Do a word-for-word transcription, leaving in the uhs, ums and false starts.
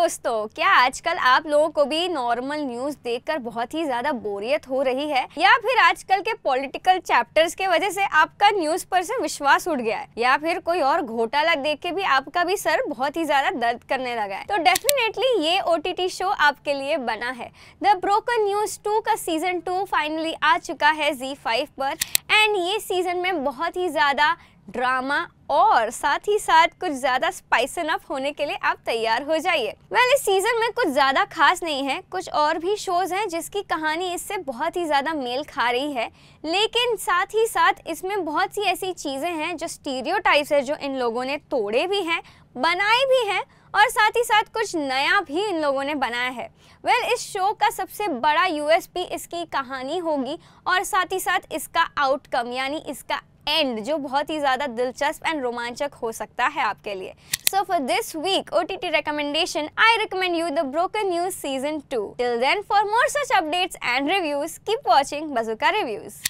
दोस्तों, क्या आजकल आप लोगों को भी नॉर्मल न्यूज देखकर बहुत ही ज्यादा बोरियत हो रही है, या फिर आजकल के पॉलिटिकल चैप्टर्स के वजह से आपका न्यूज पर से विश्वास उठ गया है, या फिर कोई और घोटाला देख के भी आपका भी सर बहुत ही ज्यादा दर्द करने लगा है? तो डेफिनेटली ये ओ टी टी शो आपके लिए बना है। द ब्रोकन न्यूज टू का सीजन टू फाइनली आ चुका है ज़ी फाइव पर, एंड ये सीजन में बहुत ही ज्यादा ड्रामा और साथ ही साथ कुछ ज्यादा स्पाइसन अप होने के लिए आप तैयार हो जाइए। वेल, इस सीजन में कुछ ज्यादा खास नहीं है, कुछ और भी शोज हैं जिसकी कहानी इससे बहुत ही ज्यादा मेल खा रही है, लेकिन साथ ही साथ इसमें बहुत सी ऐसी चीजें हैं जो स्टीरियोटाइप्स है, जो इन लोगों ने तोड़े भी हैं, बनाए भी हैं, और साथ ही साथ कुछ नया भी इन लोगों ने बनाया है। वेल well, इस शो का सबसे बड़ा यू एस पी इसकी कहानी होगी, और साथ ही साथ इसका आउटकम यानी इसका एंड जो बहुत ही ज़्यादा दिलचस्प एंड रोमांचक हो सकता है आपके लिए। So for this week O T T recommendation, I recommend you The Broken News Season two. Till then, for more such updates and reviews, keep watching Bujuka Reviews.